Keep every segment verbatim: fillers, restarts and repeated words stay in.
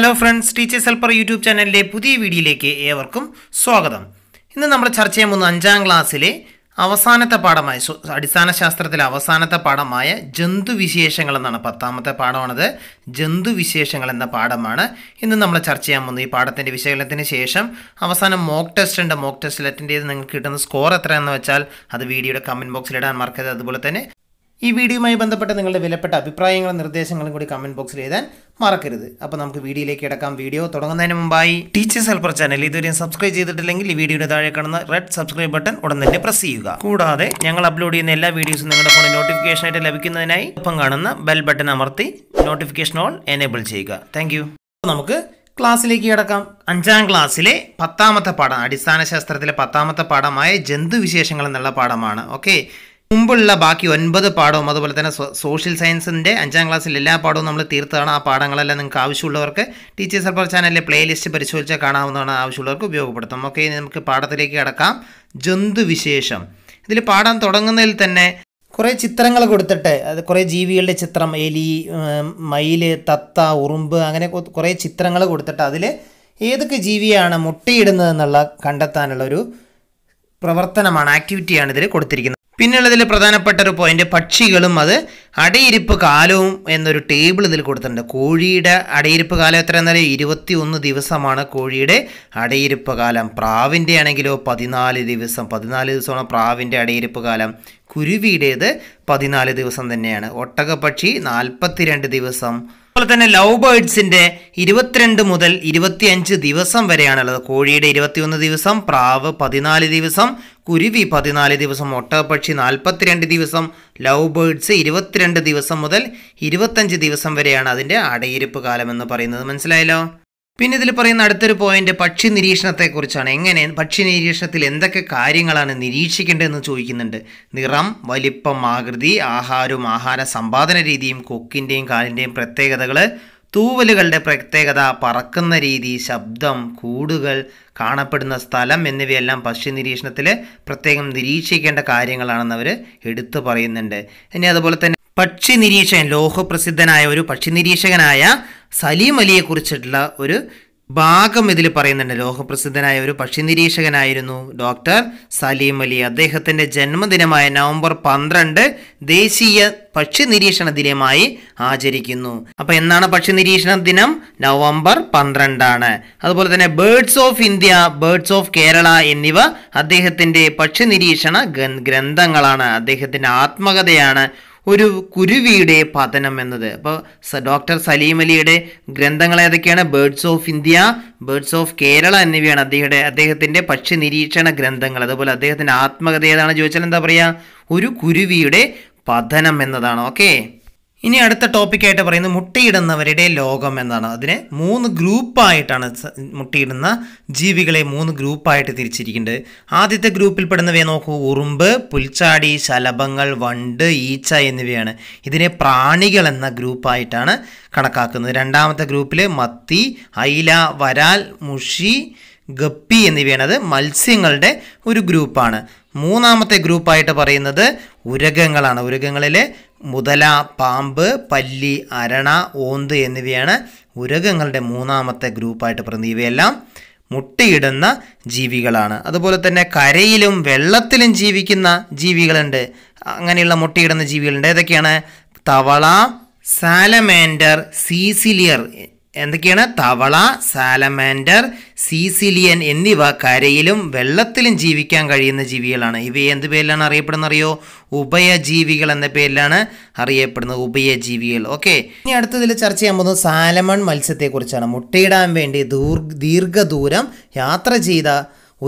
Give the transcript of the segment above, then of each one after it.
Hello friends, Teachers Helper YouTube channel le pudhiya video ilekku everkkum swagatham. Innu nammal charcha cheyyunna anjam class ile avasanatha paഠamaya adisthana shastrathile avasanatha paഠamaya jantu visheshangal ennaanu pathamathe paഠamanathu jantu visheshangal enna paഠamana innu nammal charcha cheyyunna ee paഠathinte vishayalathinu shesham avasana mock test undu mock test il attend cheyidu ningalkku kittunna score ethra ennu vachal adu video de comment box il idan markkeda adupole thane This video is about the comment box. If video, video. Teachers Helper channel. If you subscribe to the video, red subscribe button. Press the bell button. Notification all enable. Thank you. Class like Yadakam, Anjang class, Patamata Pada, Adisana Shastra, Patamata Pada, my Jendu Visheshangal and La Padamana. Okay. മുമ്പുള്ള ബാക്കി ഒൻപത് പാഠവും അതുപോലെ തന്നെ social സയൻസിന്റെ അഞ്ചാം ക്ലാസ്സിലെ എല്ലാ പാഠവും നമ്മൾ തീർത്താണ് ആ പാഠങ്ങളെല്ലാം നിങ്ങൾക്ക് ആവശ്യമുള്ളവർക്ക് ടീച്ചേഴ്സ് ഹെൽപ്പർ ചാനലിലെ പ്ലേലിസ്റ്റ് പരിശോധിച്ചാൽ കാണാവുന്നതാണ് ആവശ്യമുള്ളവർക്ക് ഉപയോഗപ്പെടുത്താം ഓക്കേ ഇനി നമുക്ക് പാഠത്തിലേക്ക് കടക്കാം ജന്തു വിശേഷം ഇതിൽ പാഠം തുടങ്ങുന്നതിൽ തന്നെ കുറേ ചിത്രങ്ങൾ കൊടുത്തിട്ട് അത് കുറേ ജീവികളുടെ ചിത്രം എലി മയിൽ തത്ത ഉറുമ്പ് അങ്ങനെ കുറേ ചിത്രങ്ങൾ കൊടുത്തിട്ട് അതിൽ ഏതൊക്കെ ജീവിയാണ് മുട്ടയിടുന്നത് എന്നുള്ള കണ്ടെത്താനുള്ള ഒരു പ്രവർത്തനമാണ് ആക്ടിവിറ്റിയാണ് ഇതിൽ കൊടുത്തിരിക്കുന്നത് പിന്നെയുള്ളതിലെ പ്രധാനപ്പെട്ട ഒരു പോയിന്റ് പക്ഷികളും അത് അടയിരിപ്പ് കാലവും എന്നൊരു ടേബിൾ ഇതിൽ കൊടുത്തിട്ടുണ്ട് കോഴിയുടെ അടയിരിപ്പ് കാലം എത്രയെന്നല്ലേ ഇരുപത്തിയൊന്ന് ദിവസമാണ് കോഴിയുടെ അടയിരിപ്പ് കാലം പ്രാവിന്റെ ആണെങ്കിലോ പതിനാല് ദിവസം പതിനാല് ദിവസമാണ് പ്രാവിന്റെ അടയിരിപ്പ് കാലം കുരുവിയുടേത് പതിനാല് ദിവസം തന്നെയാണ് ഒട്ടകപക്ഷി നാൽപ്പത്തിരണ്ട് ദിവസം അതുപോലെ തന്നെ ലവ് ബേർഡ്സിന്റെ ഇരുപത്തിരണ്ട് മുതൽ ഇരുപത്തിയഞ്ച് ദിവസം വരെയാണുള്ളത് കോഴിയുടെ ഇരുപത്തിയൊന്ന് ദിവസം പ്രാവ് പതിനാല് ദിവസം കുരുവി പതിനാല് ദിവസം ഒട്ടകപക്ഷി നാൽപ്പത്തിരണ്ട് ദിവസം ലവ് ബേർഡ്സ് ഇരുപത്തിരണ്ട് ദിവസം മുതൽ ഇരുപത്തിയഞ്ച് ദിവസം വരെയാണ് അതിന്റെ അടയിരിപ്പ് കാലം എന്ന് പറയുന്നത് മനസ്സിലായല്ലോ പിന്നെ ഇതിൽ പറയുന്ന അടുത്തൊരു പോയിന്റ് പക്ഷി നിരീക്ഷണത്തെ കുറിച്ചാണ് എങ്ങനെ പക്ഷി നിരീക്ഷണത്തിൽ എന്തൊക്കെ കാര്യങ്ങളാണ് നിരീക്ഷിക്കേണ്ടതെന്ന് ചോദിക്കുന്നുണ്ട് നിറം വലിപ്പം ആകൃതി ആഹാരവും ആഹാര സമ്പാദന രീതിയും കൊക്കിന്റെയും കാലിന്റെയും പ്രത്യേകതകൾ തൂവലുകളുടെ പ്രത്യേകത പറക്കുന്ന രീതി ശബ്ദം കൂടുകൾ കാണപ്പെടുന്ന സ്ഥലം എന്നിവയെല്ലാം പക്ഷി നിരീക്ഷണത്തിൽ പ്രത്യേകം നിരീക്ഷിക്കേണ്ട കാര്യങ്ങളാണെന്ന് അവർ എടുത്തു പറയുന്നുണ്ട് ഇനി അതുപോലെ തന്നെ പക്ഷി നിരീക്ഷകൻ ലോകപ്രസിദ്ധനായ ഒരു പക്ഷി നിരീക്ഷകനായ സലീം അലിയെ കുറിച്ചിട്ടുള്ള ഒരു ഭാഗം ഇതിൽ പറയുന്നുണ്ട് ലോകപ്രസിദ്ധനായ ഒരു പക്ഷി നിരീക്ഷകനായിരുന്നു ഡോക്ടർ സലീം അലി അദ്ദേഹത്തിന്റെ ജന്മദിനമായ നവംബർ പന്ത്രണ്ട് ദേശീയ പക്ഷി നിരീക്ഷണ ദിനമായി ആചരിക്കുന്നു അപ്പോൾ എന്നാണ് പക്ഷി നിരീക്ഷണ ദിനം നവംബർ പന്ത്രണ്ട് ആണ് അതുപോലെ തന്നെ birds of India birds of Kerala എന്നിവ അദ്ദേഹത്തിന്റെ പക്ഷി നിരീക്ഷണ ഗ്രന്ഥങ്ങളാണ് അദ്ദേഹത്തിന്റെ ആത്മകഥയാണ് ഒരു കുരുവിയുടെ പതനം എന്നത് അപ്പോൾ ഡോക്ടർ സലീം അലിയുടെ ഗ്രന്ഥങ്ങൾ ഏതൊക്കെയാണ് birds of India birds of Kerala എന്നിവയാണ് അദ്ദേഹത്തെ അദ്ദേഹത്തിന്റെ പക്ഷി നിരീക്ഷണ ഗ്രന്ഥങ്ങൾ അതുപോലെ അദ്ദേഹത്തിന്റെ ആത്മകഥ ഏതാണ് ചോദിച്ചാൽ എന്താ പറയുക ഒരു കുരുവിയുടെ പതനം എന്നതാണ് ഓക്കെ ഇനി അടുത്ത ടോപ്പിക് ആയിട്ട് പറയുന്നത് മുട്ടയിടുന്നവരുടെ ലോകം എന്നാണ് അതിനെ മൂന്ന് ഗ്രൂപ്പ് ആയിട്ടാണ് മുട്ടയിടുന്ന ജീവികളെ മൂന്ന് ഗ്രൂപ്പ് ആയിട്ട് തിരിച്ചിരിക്കുന്നത് ആദ്യത്തെ ഗ്രൂപ്പിൽ പെടുന്നവയെ നോക്കൂ ഉറുമ്പ് പുൽച്ചാടി ശലഭങ്ങൾ വണ്ട് ഈച്ച എന്നിവയാണ് ഇതിനെ പ്രാണികൾ എന്ന ഗ്രൂപ്പ് ആയിട്ടാണ് കണക്കാക്കുന്നത് രണ്ടാമത്തെ ഗ്രൂപ്പിൽ മത്തി അയില വരാൽ മുഷി ഗപ്പി എന്നിവയാണ് അത് മത്സ്യങ്ങളുടെ ഒരു ഗ്രൂപ്പാണ് മൂന്നാമത്തെ ഗ്രൂപ്പ് ആയിട്ട് പറയുന്നത് ഉരഗങ്ങളാണ് ഉരഗങ്ങളിലെ മുതല പാമ്പ് പല്ലി അരണ ഓന്ത് എന്നിവയാണ് ഉരഗങ്ങളുടെ മൂന്നാമത്തെ ഗ്രൂപ്പായിട്ട് പറയുന്നത് ഇവയെല്ലാം മുട്ടയിടുന്ന ജീവികളാണ് അതുപോലെ തന്നെ കരയിലും വെള്ളത്തിലും ജീവിക്കുന്ന ജീവികളുണ്ട് അങ്ങനെയുള്ള മുട്ടയിടുന്ന ജീവികളുണ്ട് ഏതൊക്കെയാണ് തവള സാലമാൻഡർ സീസിലിയർ എന്തൊക്കെയാണ് തവള സാലമാൻഡർ സീസിലിയൻ എന്നിവ കരയിലും വെള്ളത്തിലും ജീവിക്കാൻ കഴിയുന്ന ജീവികളാണ് ഇവയെ എന്ത് പേരിലാണ് അറിയപ്പെടുന്നത് അറിയോ ഉഭയജീവികൾ എന്ന പേരിലാണ് അറിയപ്പെടുന്നത് ഉഭയജീവികൾ ഓക്കെ ഇനി അടുത്തതിൽ ചർച്ച ചെയ്യാൻ പോകുന്നത് സാലമൺ മത്സ്യത്തെക്കുറിച്ചാണ് മുട്ടയിടാൻ വേണ്ടി ദീർഘദൂരം യാത്ര ചെയ്ത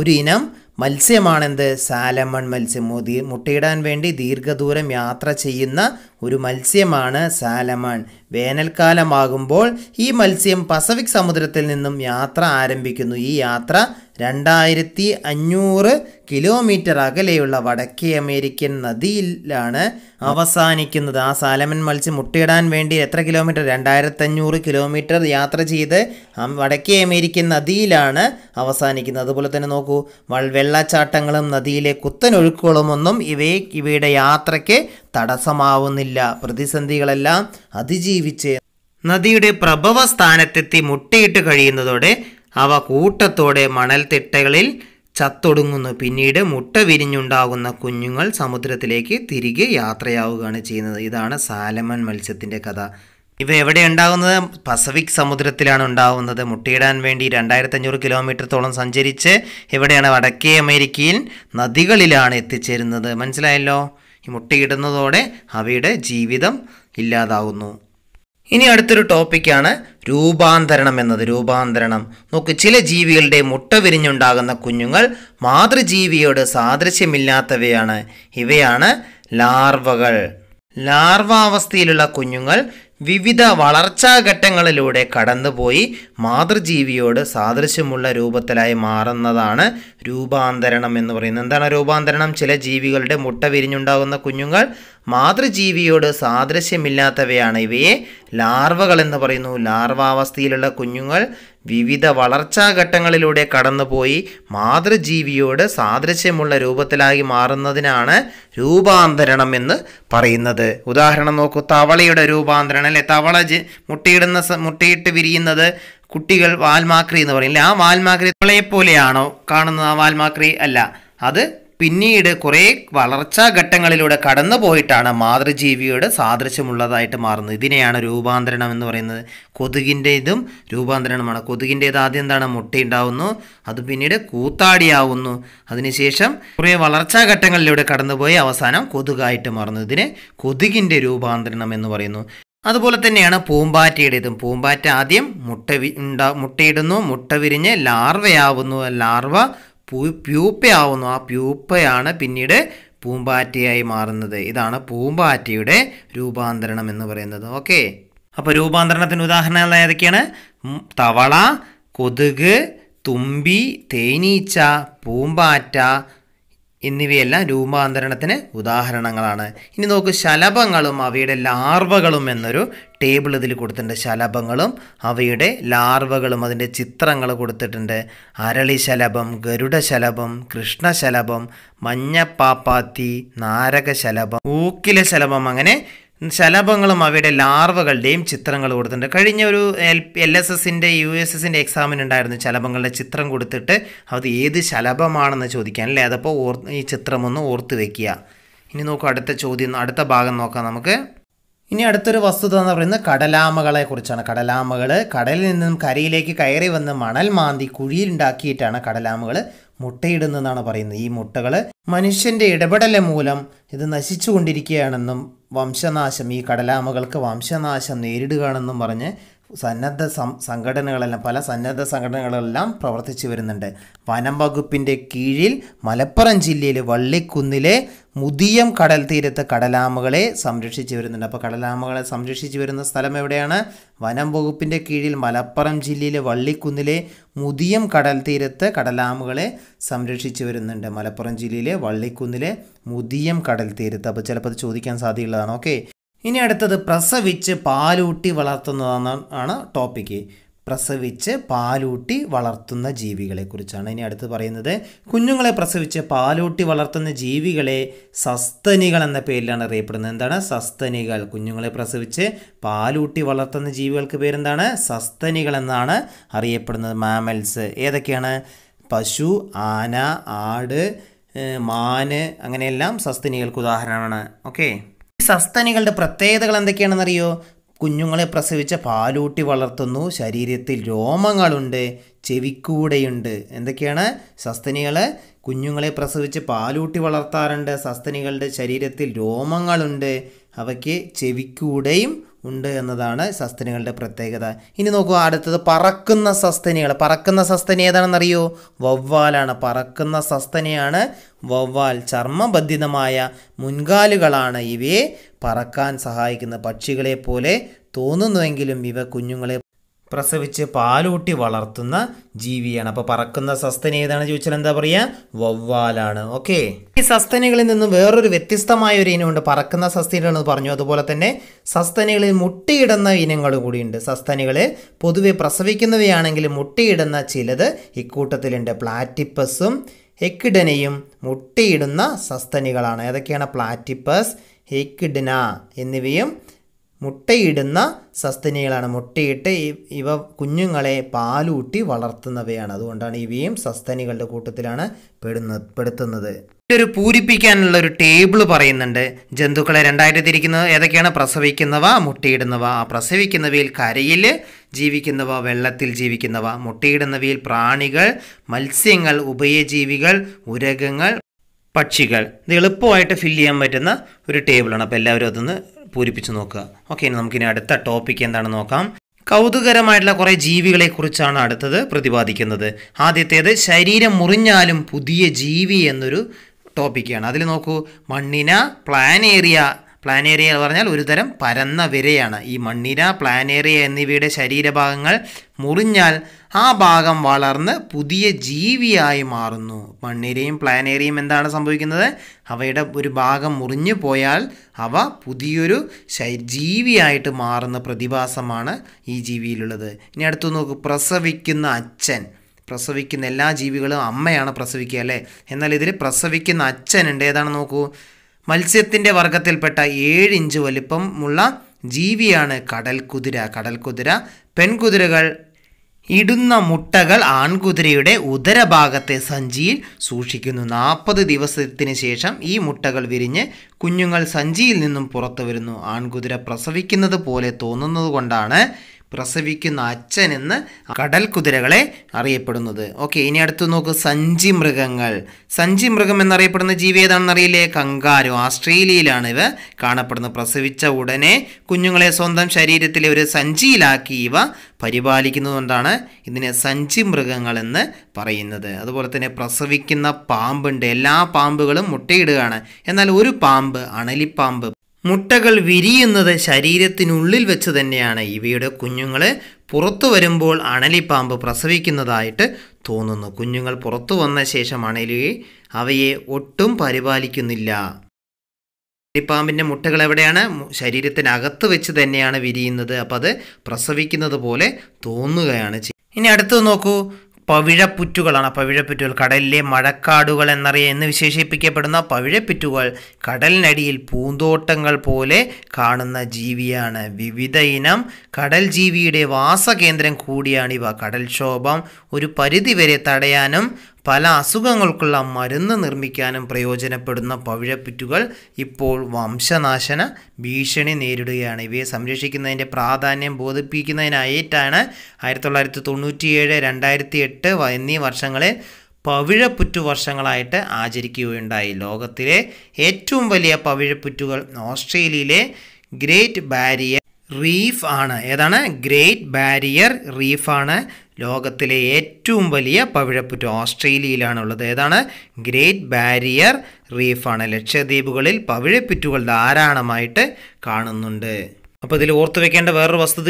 ഒരു ഇനം മത്സ്യമാണെന്ത് സാലമൺ മത്സ്യം മുട്ടയിടാൻ വേണ്ടി ദീർഘദൂരം യാത്ര ചെയ്യുന്ന ഒരു മത്സ്യമാണ് സാലമൺ വേനൽക്കാലമാകുമ്പോൾ ഈ മത്സ്യം പസഫിക് സമുദ്രത്തിൽ നിന്നും യാത്ര ആരംഭിക്കുന്നു ഈ യാത്ര രണ്ടായിരത്തി അഞ്ഞൂറ് കിലോമീറ്റർ അകലെയുള്ള വടക്കേ അമേരിക്കൻ നദിയിലാണ് അവസാനിക്കുന്നത് ആ സാലമൺ മത്സ്യം മുട്ടയിടാൻ വേണ്ടി എത്ര കിലോമീറ്റർ രണ്ടായിരത്തി അഞ്ഞൂറ് കിലോമീറ്റർ യാത്ര ചെയ്ത് വടക്കേ അമേരിക്കൻ നദിയിലാണ് അവസാനിക്കുന്നത് അതുപോലെ തന്നെ നോക്കൂ വെള്ളച്ചാട്ടങ്ങളും നദിയിലെ കുത്തനൊഴുക്കുകളും ഒന്നും ഇവയെ ഇവയുടെ യാത്രയ്ക്ക് തടസ്സമാവുന്നില്ല പ്രതിസന്ധികളെല്ലാം അതിജീവിച്ച് നദിയുടെ പ്രഭവ സ്ഥാനത്തെത്തി മുട്ടയിട്ട് കഴിയുന്നതോടെ അവ കൂട്ടത്തോടെ മണൽത്തിട്ടകളിൽ ചത്തൊടുങ്ങുന്നു. പിന്നീട് മുട്ട വിരിഞ്ഞുണ്ടാകുന്ന കുഞ്ഞുങ്ങൾ സമുദ്രത്തിലേക്ക് തിരികെ യാത്രയാവുകയാണ് ചെയ്യുന്നത്. ഇതാണ് സാലമൺ മത്സ്യത്തിൻ്റെ കഥ. ഇവ എവിടെ ഉണ്ടാകുന്നത്? പസഫിക് സമുദ്രത്തിലാണ് ഉണ്ടാകുന്നത്. മുട്ടയിടാൻ വേണ്ടി രണ്ടായിരത്തി അഞ്ഞൂറ് കിലോമീറ്ററോളം സഞ്ചരിച്ച് എവിടെയാണ്? വടക്കേ അമേരിക്കയിൽ നദികളിലാണ് എത്തിച്ചേരുന്നത്. മനസ്സിലായല്ലോ? ഈ മുട്ടയിടുന്നതോടെ അവയുടെ ജീവിതം ഇല്ലാതാവുന്നു. ഇനി അടുത്തൊരു ടോപ്പിക്കാണ് രൂപാന്തരണം എന്നത്. രൂപാന്തരണം നോക്ക്, ചില ജീവികളുടെ മുട്ട വിരിഞ്ഞുണ്ടാകുന്ന കുഞ്ഞുങ്ങൾ മാതൃജീവിയോട് സാദൃശ്യമില്ലാത്തവയാണ്. ഇവയാണ് ലാർവകൾ. ലാർവാവസ്ഥയിലുള്ള കുഞ്ഞുങ്ങൾ വിവിധ വളർച്ചാഘട്ടങ്ങളിലൂടെ കടന്നുപോയി മാതൃജീവിയോട് സാദൃശ്യമുള്ള രൂപത്തിലായി മാറുന്നതാണ് രൂപാന്തരണം എന്ന് പറയുന്നത്. എന്താണ് രൂപാന്തരണം? ചില ജീവികളുടെ മുട്ട വിരിഞ്ഞുണ്ടാകുന്ന കുഞ്ഞുങ്ങൾ മാതൃജീവിയോട് സാദൃശ്യമില്ലാത്തവയാണ്. ഇവയെ ലാർവകൾ എന്ന് പറയുന്നു. ലാർവാവസ്ഥയിലുള്ള കുഞ്ഞുങ്ങൾ വിവിധ വളർച്ചാഘട്ടങ്ങളിലൂടെ കടന്നുപോയി മാതൃജീവിയോട് സാദൃശ്യമുള്ള രൂപത്തിലായി മാറുന്നതിനാണ് രൂപാന്തരണം എന്ന് പറയുന്നത്. ഉദാഹരണം നോക്കൂ, തവളയുടെ രൂപാന്തരണം അല്ലേ? തവള ജി മുട്ടയിടുന്ന മുട്ടയിട്ട് വിരിയുന്നത് കുട്ടികൾ വാൽമാക്രി എന്ന് പറയില്ലേ? ആ വാൽമാക്രി തവളയെപ്പോലെയാണോ കാണുന്നത്? ആ വാൽമാക്രി അല്ല, അത് പിന്നീട് കുറേ വളർച്ചാഘട്ടങ്ങളിലൂടെ കടന്നു പോയിട്ടാണ് മാതൃജീവിയോട് സാദൃശ്യമുള്ളതായിട്ട് മാറുന്നത്. ഇതിനെയാണ് രൂപാന്തരണം എന്ന് പറയുന്നത്. കൊതുകിൻ്റേതും രൂപാന്തരണമാണ്. കൊതുകിൻ്റേത് ആദ്യം എന്താണ്? മുട്ടയുണ്ടാവുന്നു, അത് പിന്നീട് കൂത്താടിയാവുന്നു, അതിനുശേഷം കുറേ വളർച്ചാഘട്ടങ്ങളിലൂടെ കടന്നുപോയി അവസാനം കൊതുകായിട്ട് മാറുന്നു. ഇതിനെ കൊതുകിൻ്റെ രൂപാന്തരണം എന്ന് പറയുന്നു. അതുപോലെ തന്നെയാണ് പൂമ്പാറ്റയുടേതും. പൂമ്പാറ്റ ആദ്യം മുട്ട ഉണ്ടാ മുട്ടയിടുന്നു, മുട്ട വിരിഞ്ഞ് ലാർവയാവുന്നു, ലാർവ പ്യൂപ്പയാവുന്നു, ആ പ്യൂപ്പയാണ് പിന്നീട് പൂമ്പാറ്റയായി മാറുന്നത്. ഇതാണ് പൂമ്പാറ്റയുടെ രൂപാന്തരണം എന്ന് പറയുന്നത്. ഓക്കെ, അപ്പോൾ രൂപാന്തരണത്തിന് ഉദാഹരണങ്ങൾ ഏതൊക്കെയാണ്? തവള, കൊതുക്, തുമ്പി, തേനീച്ച, പൂമ്പാറ്റ എന്നിവയെല്ലാം രൂപാന്തരണത്തിന് ഉദാഹരണങ്ങളാണ്. ഇനി നോക്ക്, ശലഭങ്ങളും അവയുടെ ലാർവകളും എന്നൊരു ടേബിൾ ഇതിൽ കൊടുത്തിട്ടുണ്ട്. ശലഭങ്ങളും അവയുടെ ലാർവകളും അതിൻ്റെ ചിത്രങ്ങൾ കൊടുത്തിട്ടുണ്ട്. അരളി ശലഭം, ഗരുഡ ശലഭം, കൃഷ്ണശലഭം, മഞ്ഞപ്പാപ്പാത്തി, നാരക ശലഭം, ഊക്കില ശലഭം, അങ്ങനെ ശലഭങ്ങളും അവയുടെ ലാർവകളുടെയും ചിത്രങ്ങൾ കൊടുത്തിട്ടുണ്ട്. കഴിഞ്ഞ ഒരു എൽ എൽ എസ് എസിൻ്റെ യു എസ് എസിൻ്റെ എക്സാമിനുണ്ടായിരുന്നു ശലഭങ്ങളുടെ ചിത്രം കൊടുത്തിട്ട് അത് ഏത് ശലഭമാണെന്ന് ചോദിക്കാൻ അല്ലേ? അതപ്പോൾ ഓർ ഈ ചിത്രം ഒന്ന് ഓർത്ത് വയ്ക്കുക. ഇനി നോക്കാം, അടുത്ത ചോദ്യം, അടുത്ത ഭാഗം നോക്കാം നമുക്ക്. ഇനി അടുത്തൊരു വസ്തുത എന്ന് പറയുന്നത് കടലാമകളെ കുറിച്ചാണ്. കടലാമകൾ കടലിൽ നിന്നും കരയിലേക്ക് കയറി വന്ന് മണൽ മാന്തി കുഴിയിലുണ്ടാക്കിയിട്ടാണ് കടലാമകൾ മുട്ടയിടുന്നതെന്നാണ് പറയുന്നത്. ഈ മുട്ടകൾ മനുഷ്യൻ്റെ ഇടപെടൽ മൂലം ഇത് നശിച്ചു കൊണ്ടിരിക്കുകയാണെന്നും വംശനാശം, ഈ കടലാമകൾക്ക് വംശനാശം നേരിടുകയാണെന്നും പറഞ്ഞ് സന്നദ്ധ സംഘടനകളെല്ലാം പല സന്നദ്ധ സംഘടനകളെല്ലാം പ്രവർത്തിച്ചു വരുന്നുണ്ട്. വനം വകുപ്പിൻ്റെ കീഴിൽ മലപ്പുറം ജില്ലയിലെ വള്ളിക്കുന്നിലെ മുതിയം കടൽ തീരത്ത് കടലാമകളെ സംരക്ഷിച്ചു വരുന്നുണ്ട്. അപ്പോൾ കടലാമകളെ സംരക്ഷിച്ചു വരുന്ന സ്ഥലം എവിടെയാണ്? വനം വകുപ്പിൻ്റെ കീഴിൽ മലപ്പുറം ജില്ലയിലെ വള്ളിക്കുന്നിലെ മുതിയം കടൽ തീരത്ത് കടലാമകളെ സംരക്ഷിച്ചു വരുന്നുണ്ട്. മലപ്പുറം ജില്ലയിലെ വള്ളിക്കുന്നിലെ മുതിയം കടൽ തീരത്ത്. അപ്പോൾ ചിലപ്പോൾ അത് ചോദിക്കാൻ സാധ്യതയുള്ളതാണ്. ഓക്കെ, ഇനി അടുത്തത് പ്രസവിച്ച് പാലൂട്ടി വളർത്തുന്നതാണ് ആണ് ടോപ്പിക്ക്. പ്രസവിച്ച് പാലൂട്ടി വളർത്തുന്ന ജീവികളെക്കുറിച്ചാണ് ഇനി അടുത്ത് പറയുന്നത്. കുഞ്ഞുങ്ങളെ പ്രസവിച്ച് പാലൂട്ടി വളർത്തുന്ന ജീവികളെ സസ്തനികൾ എന്ന പേരിലാണ് അറിയപ്പെടുന്നത്. എന്താണ്? സസ്തനികൾ. കുഞ്ഞുങ്ങളെ പ്രസവിച്ച് പാലൂട്ടി വളർത്തുന്ന ജീവികൾക്ക് പേരെന്താണ്? സസ്തനികൾ എന്നാണ് അറിയപ്പെടുന്നത്. മാമൽസ് ഏതൊക്കെയാണ്? പശു, ആന, ആട്, മാന്, അങ്ങനെയെല്ലാം സസ്തനികൾക്ക് ഉദാഹരണമാണ്. ഓക്കെ, സസ്തനികളുടെ പ്രത്യേകതകൾ എന്തൊക്കെയാണെന്നറിയോ? കുഞ്ഞുങ്ങളെ പ്രസവിച്ച പാലൂട്ടി വളർത്തുന്നു, ശരീരത്തിൽ രോമങ്ങളുണ്ട്, ചെവിക്കൂടെയുണ്ട്. എന്തൊക്കെയാണ് സസ്തനികൾ? കുഞ്ഞുങ്ങളെ പ്രസവിച്ച് പാലൂട്ടി വളർത്താറുണ്ട്. സസ്തനികളുടെ ശരീരത്തിൽ രോമങ്ങളുണ്ട്, അവയ്ക്ക് ചെവിക്കൂടെയും ഉണ്ട് എന്നതാണ് സസ്തനികളുടെ പ്രത്യേകത. ഇനി നോക്കുക, അടുത്തത് പറക്കുന്ന സസ്തനികൾ. പറക്കുന്ന സസ്തനി ഏതാണെന്നറിയോ? വവ്വാലാണ്. പറക്കുന്ന സസ്തനിയാണ് വവ്വാൽ. ചർമ്മബന്ധിതമായ മുൻകാലുകളാണ് ഇവയെ പറക്കാൻ സഹായിക്കുന്നത്. പക്ഷികളെ പോലെ തോന്നുന്നുവെങ്കിലും ഇവ കുഞ്ഞുങ്ങളെ പ്രസവിച്ച് പാലൂട്ടി വളർത്തുന്ന ജീവിയാണ്. അപ്പോൾ പറക്കുന്ന സസ്തനി ഏതാണ് ചോദിച്ചാൽ എന്താ പറയുക? വവ്വാലാണ്. ഓക്കെ, ഈ സസ്തനികളിൽ നിന്നും വേറൊരു വ്യത്യസ്തമായ ഒരു ഇനമുണ്ട്. പറക്കുന്ന സസ്തനികളെന്ന് പറഞ്ഞു. അതുപോലെ തന്നെ സസ്തനികളിൽ മുട്ടയിടുന്ന ഇനങ്ങൾ കൂടിയുണ്ട്. സസ്തനികൾ പൊതുവെ പ്രസവിക്കുന്നവയാണെങ്കിലും മുട്ടയിടുന്ന ചിലത് ഇക്കൂട്ടത്തിലുണ്ട്. പ്ലാറ്റിപ്പസും എക്കിഡനയും മുട്ടയിടുന്ന സസ്തനികളാണ്. ഏതൊക്കെയാണ്? പ്ലാറ്റിപ്പസ്, എക്കിഡന എന്നിവയും മുട്ടയിടുന്ന സസ്തനികളാണ്. മുട്ടയിട്ട് ഇവ കുഞ്ഞുങ്ങളെ പാലൂട്ടി വളർത്തുന്നവയാണ്. അതുകൊണ്ടാണ് ഇവയും സസ്തനികളുടെ കൂട്ടത്തിലാണ് പെടുന്നത്. ഒരു പൂരിപ്പിക്കാനുള്ള ഒരു ടേബിൾ പറയുന്നുണ്ട്. ജന്തുക്കളെ രണ്ടായിട്ട് തിരിക്കുന്നത് ഏതൊക്കെയാണ്? പ്രസവിക്കുന്നവ, മുട്ടയിടുന്നവ. ആ പ്രസവിക്കുന്നവയിൽ കരയിൽ ജീവിക്കുന്നവ, വെള്ളത്തിൽ ജീവിക്കുന്നവ. മുട്ടയിടുന്നവയിൽ പ്രാണികൾ, മത്സ്യങ്ങൾ, ഉഭയജീവികൾ, ഉരകങ്ങൾ, പക്ഷികൾ. ഇത് എളുപ്പമായിട്ട് ഫില്ല് ചെയ്യാൻ പറ്റുന്ന ഒരു ടേബിളാണ്. അപ്പോൾ എല്ലാവരും അതൊന്ന് പൂരിപ്പിച്ച് നോക്കുക. ഓക്കെ, ഇനി നമുക്കിനി അടുത്ത ടോപ്പിക് എന്താണെന്ന് നോക്കാം. കൗതുകരമായിട്ടുള്ള കുറേ ജീവികളെക്കുറിച്ചാണ് അടുത്തത് പ്രതിപാദിക്കുന്നത്. ആദ്യത്തേത് ശരീരം മുറിഞ്ഞാലും പുതിയ ജീവി എന്നൊരു ടോപ്പിക്കാണ്. അതിൽ നോക്കൂ, മണ്ണിന പ്ലാനേറിയ. പ്ലാനേറിയ എന്ന് പറഞ്ഞാൽ ഒരുതരം പരന്ന വിരയാണ്. ഈ മണ്ണിന, പ്ലാനേറിയ എന്നിവയുടെ ശരീരഭാഗങ്ങൾ മുറിഞ്ഞാൽ ആ ഭാഗം വളർന്ന് പുതിയ ജീവിയായി മാറുന്നു. മണ്ണിരയും പ്ലാനേറിയയും എന്താണ് സംഭവിക്കുന്നത്? അവയുടെ ഒരു ഭാഗം മുറിഞ്ഞു പോയാൽ അവ പുതിയൊരു ജീവിയായിട്ട് മാറുന്ന പ്രതിഭാസമാണ് ഈ ജീവിയിലുള്ളത്. ഇനി അടുത്ത് നോക്കൂ, പ്രസവിക്കുന്ന അച്ഛൻ. പ്രസവിക്കുന്ന എല്ലാ ജീവികളും അമ്മയാണ് പ്രസവിക്കുക, അല്ലേ? എന്നാൽ ഇതിൽ പ്രസവിക്കുന്ന അച്ഛനുണ്ട്. ഏതാണ് നോക്കൂ, മത്സ്യത്തിൻ്റെ വർഗത്തിൽപ്പെട്ട ഏഴ് ഇഞ്ച് വലിപ്പമുള്ള ജീവിയാണ് കടൽക്കുതിര. കടൽക്കുതിര. പെൺകുതിരകൾ ഇടുന്ന മുട്ടകൾ ആൺകുതിരയുടെ ഉദരഭാഗത്തെ സഞ്ചിയിൽ സൂക്ഷിക്കുന്നു. നാൽപ്പത് ദിവസത്തിന് ശേഷം ഈ മുട്ടകൾ വിരിഞ്ഞ് കുഞ്ഞുങ്ങൾ സഞ്ചിയിൽ നിന്നും പുറത്തു വരുന്നു. ആൺകുതിര പ്രസവിക്കുന്നത് പോലെ തോന്നുന്നത് കൊണ്ടാണ് പ്രസവിക്കുന്ന അച്ഛൻ എന്ന് കടൽ കുതിരകളെ അറിയപ്പെടുന്നത്. ഓക്കെ, ഇനി അടുത്ത് നോക്ക്, സഞ്ചി മൃഗങ്ങൾ. സഞ്ചി മൃഗം എന്നറിയപ്പെടുന്ന ജീവി ഏതാണെന്നറിയില്ലേ? കങ്കാരു. ഓസ്ട്രേലിയയിലാണ് ഇവ കാണപ്പെടുന്നത്. പ്രസവിച്ച ഉടനെ കുഞ്ഞുങ്ങളെ സ്വന്തം ശരീരത്തിലെ ഒരു സഞ്ചിയിലാക്കി ഇവ പരിപാലിക്കുന്നതുകൊണ്ടാണ് ഇതിനെ സഞ്ചി മൃഗങ്ങൾ എന്ന് പറയുന്നത്. അതുപോലെ തന്നെ പ്രസവിക്കുന്ന പാമ്പുണ്ട്. എല്ലാ പാമ്പുകളും മുട്ടയിടുകയാണ്. എന്നാൽ ഒരു പാമ്പ്, അണലിപ്പാമ്പ്, മുട്ടകൾ വിരിയുന്നത് ശരീരത്തിനുള്ളിൽ വെച്ച് തന്നെയാണ്. ഇവയുടെ കുഞ്ഞുങ്ങൾ പുറത്തു വരുമ്പോൾ അണലിപ്പാമ്പ് പ്രസവിക്കുന്നതായിട്ട് തോന്നുന്നു. കുഞ്ഞുങ്ങൾ പുറത്തു വന്ന ശേഷം അണലി അവയെ ഒട്ടും പരിപാലിക്കുന്നില്ല. അണലിപ്പാമ്പിൻ്റെ മുട്ടകൾ എവിടെയാണ്? ശരീരത്തിനകത്ത് വെച്ച് തന്നെയാണ് വിരിയുന്നത്. അപ്പം അത് പ്രസവിക്കുന്നത് പോലെ തോന്നുകയാണ്. ഇനി അടുത്തത് നോക്കൂ, പവിഴപ്പുറ്റുകളാണ്. പവിഴപ്പുറ്റുകൾ കടലിലെ മഴക്കാടുകൾ എന്നറിയ എന്ന് വിശേഷിപ്പിക്കപ്പെടുന്ന പവിഴപ്പുറ്റുകൾ കടലിനടിയിൽ പൂന്തോട്ടങ്ങൾ പോലെ കാണുന്ന ജീവിയാണ്. വിവിധ ഇനം കടൽ ജീവിയുടെ വാസകേന്ദ്രം കൂടിയാണിവ. കടൽക്ഷോഭം ഒരു പരിധിവരെ തടയാനും പല അസുഖങ്ങൾക്കുള്ള മരുന്ന് നിർമ്മിക്കാനും പ്രയോജനപ്പെടുന്ന പവിഴപ്പുറ്റുകൾ ഇപ്പോൾ വംശനാശന ഭീഷണി നേരിടുകയാണ്. ഇവയെ സംരക്ഷിക്കുന്നതിൻ്റെ പ്രാധാന്യം ബോധിപ്പിക്കുന്നതിനായിട്ടാണ് ആയിരത്തി തൊള്ളായിരത്തി തൊണ്ണൂറ്റിയേഴ് രണ്ടായിരത്തി എട്ട് എന്നീ വർഷങ്ങളിൽ പവിഴപ്പുറ്റു വർഷങ്ങളായിട്ട് ആചരിക്കുകയുണ്ടായി. ലോകത്തിലെ ഏറ്റവും വലിയ പവിഴപ്പുറ്റുകൾ ഓസ്ട്രേലിയയിലെ ഗ്രേറ്റ് ബാരിയർ റീഫ് ആണ്. ഏതാണ്? ഗ്രേറ്റ് ബാരിയർ റീഫാണ് ലോകത്തിലെ ഏറ്റവും വലിയ പവിഴപ്പുറ്റു. ഓസ്ട്രേലിയയിലാണുള്ളത്. ഏതാണ്? Great barrier റീഫാണ്. ലക്ഷദ്വീപുകളിൽ പവിഴപ്പുറ്റുകൾ ധാരാളമായിട്ട് കാണുന്നുണ്ട്. അപ്പോൾ ഇതിൽ ഓർത്തു വെക്കേണ്ട വേറൊരു വസ്തുത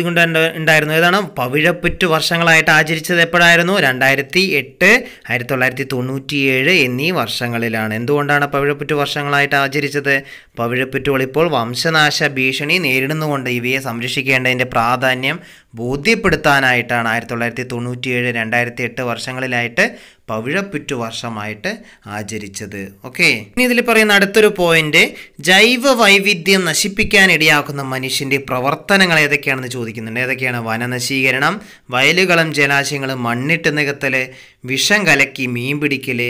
ഉണ്ടായിരുന്നു. ഏതാണ്? പവിഴപ്പുറ്റു വർഷങ്ങളായിട്ട് ആചരിച്ചത് എപ്പോഴായിരുന്നു? രണ്ടായിരത്തി എട്ട്, ആയിരത്തി തൊള്ളായിരത്തി തൊണ്ണൂറ്റിയേഴ് എന്നീ വർഷങ്ങളിലാണ്. എന്തുകൊണ്ടാണ് പവിഴപ്പുറ്റു വർഷങ്ങളായിട്ട് ആചരിച്ചത്? പവിഴപ്പുറ്റുകൾ ഇപ്പോൾ വംശനാശ ഭീഷണി നേരിടുന്നുകൊണ്ട് ഇവയെ സംരക്ഷിക്കേണ്ടതിൻ്റെ പ്രാധാന്യം ബോധ്യപ്പെടുത്താനായിട്ടാണ് ആയിരത്തി തൊള്ളായിരത്തി തൊണ്ണൂറ്റിയേഴ് രണ്ടായിരത്തി എട്ട് വർഷങ്ങളിലായിട്ട് പവിഴപ്പുറ്റു വർഷമായിട്ട് ആചരിച്ചത്. ഓക്കെ, ഇനി ഇതിൽ പറയുന്ന അടുത്തൊരു പോയിന്റ്, ജൈവ വൈവിധ്യം നശിപ്പിക്കാനിടയാക്കുന്ന മനുഷ്യൻ്റെ പ്രവർത്തനങ്ങൾ ഏതൊക്കെയാണെന്ന് ചോദിക്കുന്നുണ്ട്. ഏതൊക്കെയാണ്? വനനശീകരണം, വയലുകളും ജലാശയങ്ങളും മണ്ണിട്ട് നികത്തൽ, വിഷം കലക്കി മീൻ പിടിക്കൽ,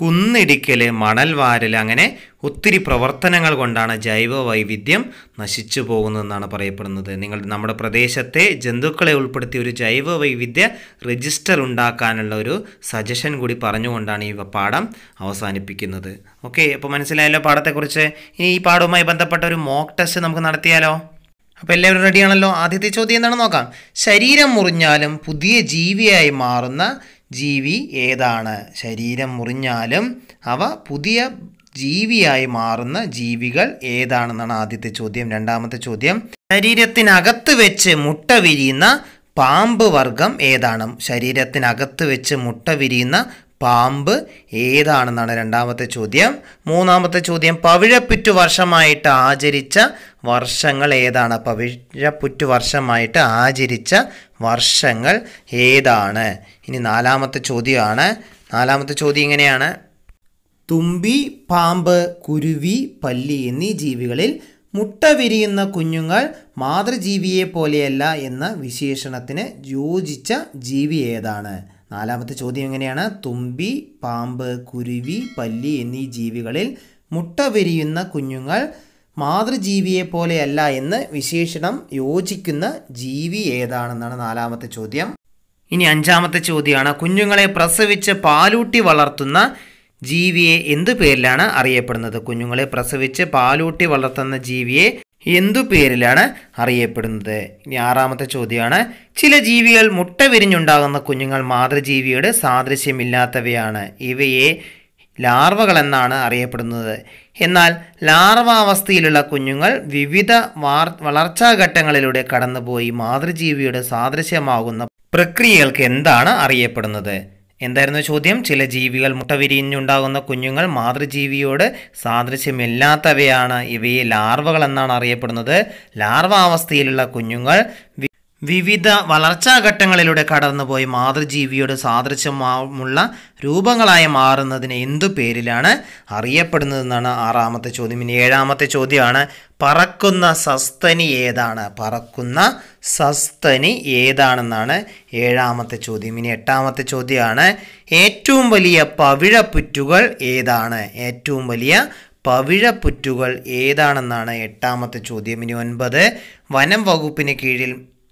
കുന്നിടിക്കൽ, മണൽ വാരൽ, അങ്ങനെ ഒത്തിരി പ്രവർത്തനങ്ങൾ കൊണ്ടാണ് ജൈവ വൈവിധ്യം നശിച്ചു പോകുന്നതെന്നാണ് പറയപ്പെടുന്നത്. നിങ്ങൾ നമ്മുടെ പ്രദേശത്തെ ജന്തുക്കളെ ഉൾപ്പെടുത്തി ഒരു ജൈവ വൈവിധ്യ രജിസ്റ്റർ ഉണ്ടാക്കാനുള്ള ഒരു സജഷൻ കൂടി പറഞ്ഞുകൊണ്ടാണ് ഈ പാഠം അവസാനിപ്പിക്കുന്നത്. ഓക്കെ, അപ്പോൾ മനസ്സിലായല്ലോ പാഠത്തെക്കുറിച്ച്. ഇനി ഈ പാഠവുമായി ബന്ധപ്പെട്ട ഒരു മോക്ക് ടെസ്റ്റ് നമുക്ക് നടത്തിയാലോ? അപ്പോൾ എല്ലാവരും റെഡിയാണല്ലോ? ആദ്യത്തെ ചോദ്യം എന്താണെന്ന് നോക്കാം. ശരീരം മുറിഞ്ഞാലും പുതിയ ജീവിയായി മാറുന്ന ജീവി ഏതാണ്? ശരീരം മുറിഞ്ഞാലും അവ പുതിയ ജീവിയായി മാറുന്ന ജീവികൾ ഏതാണെന്നാണ് ആദ്യത്തെ ചോദ്യം. രണ്ടാമത്തെ ചോദ്യം, ശരീരത്തിനകത്ത് വെച്ച് മുട്ട വിരിയുന്ന പാമ്പ് വർഗം ഏതാണ്? ശരീരത്തിനകത്ത് വെച്ച് മുട്ട വിരിയുന്ന പാമ്പ് ഏതാണെന്നാണ് രണ്ടാമത്തെ ചോദ്യം. മൂന്നാമത്തെ ചോദ്യം, പവിഴപ്പുറ്റു വർഷമായിട്ട് ആചരിച്ച വർഷങ്ങൾ ഏതാണ്? പവിഴപ്പുറ്റു വർഷമായിട്ട് ആചരിച്ച വർഷങ്ങൾ ഏതാണ്? ഇനി നാലാമത്തെ ചോദ്യമാണ്. നാലാമത്തെ ചോദ്യം ഇങ്ങനെയാണ്, തുമ്പി, പാമ്പ്, കുരുവി, പല്ലി എന്നീ ജീവികളിൽ മുട്ട വിരിയുന്ന കുഞ്ഞുങ്ങൾ മാതൃജീവിയെ പോലെയല്ല എന്ന വിശേഷണത്തിന് യോജിച്ച ജീവി ഏതാണ്? നാലാമത്തെ ചോദ്യം എങ്ങനെയാണ്? തുമ്പി, പാമ്പ്, കുരുവി, പല്ലി എന്നീ ജീവികളിൽ മുട്ട വിരിയുന്ന കുഞ്ഞുങ്ങൾ മാതൃജീവിയെ പോലെയല്ല എന്ന് വിശേഷണം യോജിക്കുന്ന ജീവി ഏതാണെന്നാണ് നാലാമത്തെ ചോദ്യം. ഇനി അഞ്ചാമത്തെ ചോദ്യമാണ്, കുഞ്ഞുങ്ങളെ പ്രസവിച്ച് പാലൂട്ടി വളർത്തുന്ന ജീവിയെ എന്തു പേരിലാണ് അറിയപ്പെടുന്നത്? കുഞ്ഞുങ്ങളെ പ്രസവിച്ച് പാലൂട്ടി വളർത്തുന്ന ജീവിയെ എന്തു പേരിലാണ് അറിയപ്പെടുന്നത്? ഇനി ആറാമത്തെ ചോദ്യമാണ്, ചില ജീവികൾ മുട്ട വിരിഞ്ഞുണ്ടാകുന്ന കുഞ്ഞുങ്ങൾ മാതൃജീവിയുടെ സാദൃശ്യമില്ലാത്തവയാണ്. ഇവയെ ലാർവകളെന്നാണ് അറിയപ്പെടുന്നത്. എന്നാൽ ലാർവാവസ്ഥയിലുള്ള കുഞ്ഞുങ്ങൾ വിവിധ വാർ വളർച്ചാഘട്ടങ്ങളിലൂടെ കടന്നുപോയി മാതൃജീവിയുടെ സാദൃശ്യമാകുന്ന പ്രക്രിയകൾക്ക് എന്താണ് അറിയപ്പെടുന്നത്? എന്തായിരുന്നു ചോദ്യം? ചില ജീവികൾ മുട്ട വിരിഞ്ഞുണ്ടാകുന്ന കുഞ്ഞുങ്ങൾ മാതൃജീവിയോട് സാദൃശ്യമില്ലാത്തവയാണ്. ഇവയെ ലാർവകൾ എന്നാണ് അറിയപ്പെടുന്നത്. ലാർവാവസ്ഥയിലുള്ള കുഞ്ഞുങ്ങൾ വിവിധ വളർച്ചാഘട്ടങ്ങളിലൂടെ കടന്നുപോയി മാതൃജീവിയോട് സാദൃശ്യമുള്ള രൂപങ്ങളായി മാറുന്നതിന് എന്തു പേരിലാണ് അറിയപ്പെടുന്നതെന്നാണ് ആറാമത്തെ ചോദ്യം. ഇനി ഏഴാമത്തെ ചോദ്യമാണ്, പറക്കുന്ന സസ്തനി ഏതാണ്? പറക്കുന്ന സസ്തനി ഏതാണെന്നാണ് ഏഴാമത്തെ ചോദ്യം. ഇനി എട്ടാമത്തെ ചോദ്യമാണ്, ഏറ്റവും വലിയ പവിഴപ്പുറ്റുകൾ ഏതാണ്? ഏറ്റവും വലിയ പവിഴപ്പുറ്റുകൾ ഏതാണെന്നാണ് എട്ടാമത്തെ ചോദ്യം. ഇനി ഒൻപത്, വനം വകുപ്പിന് കീഴിൽ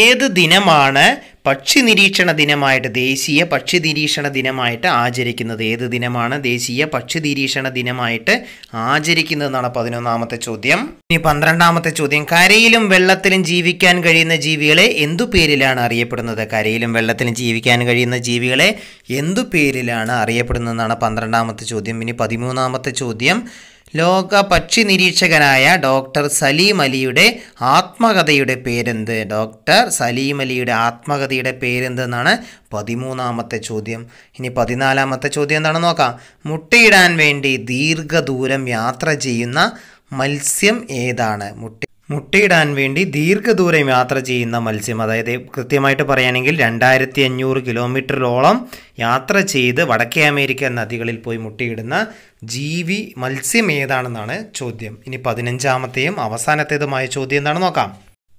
ഏത് ദിനമാണ് പക്ഷി നിരീക്ഷണ ദിനമായിട്ട് ദേശീയ പക്ഷി നിരീക്ഷണ ദിനമായിട്ട് ആചരിക്കുന്നത്? ഏത് ദിനമാണ് ദേശീയ പക്ഷി നിരീക്ഷണ ദിനമായിട്ട് ആചരിക്കുന്നത് എന്നാണ് പതിനൊന്നാമത്തെ ചോദ്യം. ഇനി പന്ത്രണ്ടാമത്തെ ചോദ്യം, കരയിലും വെള്ളത്തിലും ജീവിക്കാൻ കഴിയുന്ന ജീവികളെ എന്തു പേരിലാണ് അറിയപ്പെടുന്നത്? കരയിലും വെള്ളത്തിലും ജീവിക്കാൻ കഴിയുന്ന ജീവികളെ എന്തു പേരിലാണ് അറിയപ്പെടുന്നതെന്നാണ് പന്ത്രണ്ടാമത്തെ ചോദ്യം. ഇനി പതിമൂന്നാമത്തെ ചോദ്യം, ലോക പക്ഷി നിരീക്ഷകനായ ഡോക്ടർ സലീം അലിയുടെ ആത്മകഥയുടെ പേരെന്ത്? ഡോക്ടർ സലീം അലിയുടെ ആത്മകഥയുടെ പേരെന്തെന്നാണ് പതിമൂന്നാമത്തെ ചോദ്യം. ഇനി പതിനാലാമത്തെ ചോദ്യം എന്താണെന്ന് നോക്കാം. മുട്ടയിടാൻ വേണ്ടി ദീർഘദൂരം യാത്ര ചെയ്യുന്ന മത്സ്യം ഏതാണ്? മുട്ട മുട്ടയിടാൻ വേണ്ടി ദീർഘദൂരം യാത്ര ചെയ്യുന്ന മത്സ്യം, അതായത് കൃത്യമായിട്ട് പറയുകയാണെങ്കിൽ രണ്ടായിരത്തി അഞ്ഞൂറ് കിലോമീറ്ററോളം യാത്ര ചെയ്ത് വടക്കേ അമേരിക്കൻ നദികളിൽ പോയി മുട്ടയിടുന്ന ജീവി മത്സ്യം ഏതാണെന്നാണ് ചോദ്യം. ഇനി പതിനഞ്ചാമത്തെയും അവസാനത്തേതുമായ ചോദ്യം എന്താണെന്ന് നോക്കാം.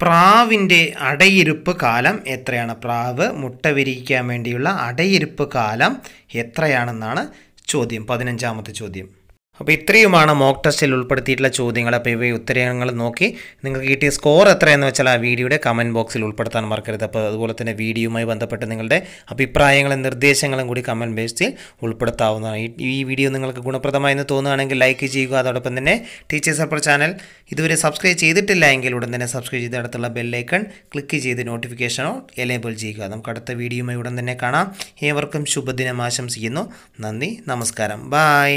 പ്രാവിൻ്റെ അടയിരുപ്പ് കാലം എത്രയാണ്? പ്രാവ് മുട്ട വിരിയിക്കാൻ വേണ്ടിയുള്ള അടയിരുപ്പ് കാലം എത്രയാണെന്നാണ് ചോദ്യം, പതിനഞ്ചാമത്തെ ചോദ്യം. അപ്പോൾ ഇത്രയുമാണ് മോക്ക് ടെസ്റ്റിൽ ഉൾപ്പെടുത്തിയിട്ടുള്ള ചോദ്യങ്ങൾ. അപ്പോൾ ഇവ ഉത്തരങ്ങൾ നോക്കി നിങ്ങൾക്ക് കിട്ടിയ സ്കോർ എത്രയെന്ന് വെച്ചാൽ ആ വീഡിയോയുടെ കമൻറ്റ് ബോക്സിൽ ഉൾപ്പെടുത്താൻ മറക്കരുത്. അപ്പോൾ അതുപോലെ തന്നെ വീഡിയോയുമായി ബന്ധപ്പെട്ട് നിങ്ങളുടെ അഭിപ്രായങ്ങളും നിർദ്ദേശങ്ങളും കൂടി കമൻറ്റ് ബോക്സിൽ ഉൾപ്പെടുത്താവുന്നതാണ്. ഈ വീഡിയോ നിങ്ങൾക്ക് ഗുണപ്രദമായി എന്ന് തോന്നുകയാണെങ്കിൽ ലൈക്ക് ചെയ്യുക. അതോടൊപ്പം തന്നെ ടീച്ചേഴ്സ് ഹെൽപ്പർ ചാനൽ ഇതുവരെ സബ്സ്ക്രൈബ് ചെയ്തിട്ടില്ല എങ്കിൽ ഉടൻ തന്നെ സബ്സ്ക്രൈബ് ചെയ്ത് അടുത്തുള്ള ബെല്ലൈക്കൺ ക്ലിക്ക് ചെയ്ത് നോട്ടിഫിക്കേഷനോ എനേബിൾ ചെയ്യുക. നമുക്ക് അടുത്ത വീഡിയോയുമായി ഉടൻ തന്നെ കാണാം. ഏവർക്കും ശുഭദിനം ആശംസിക്കുന്നു. നന്ദി, നമസ്കാരം, ബൈ.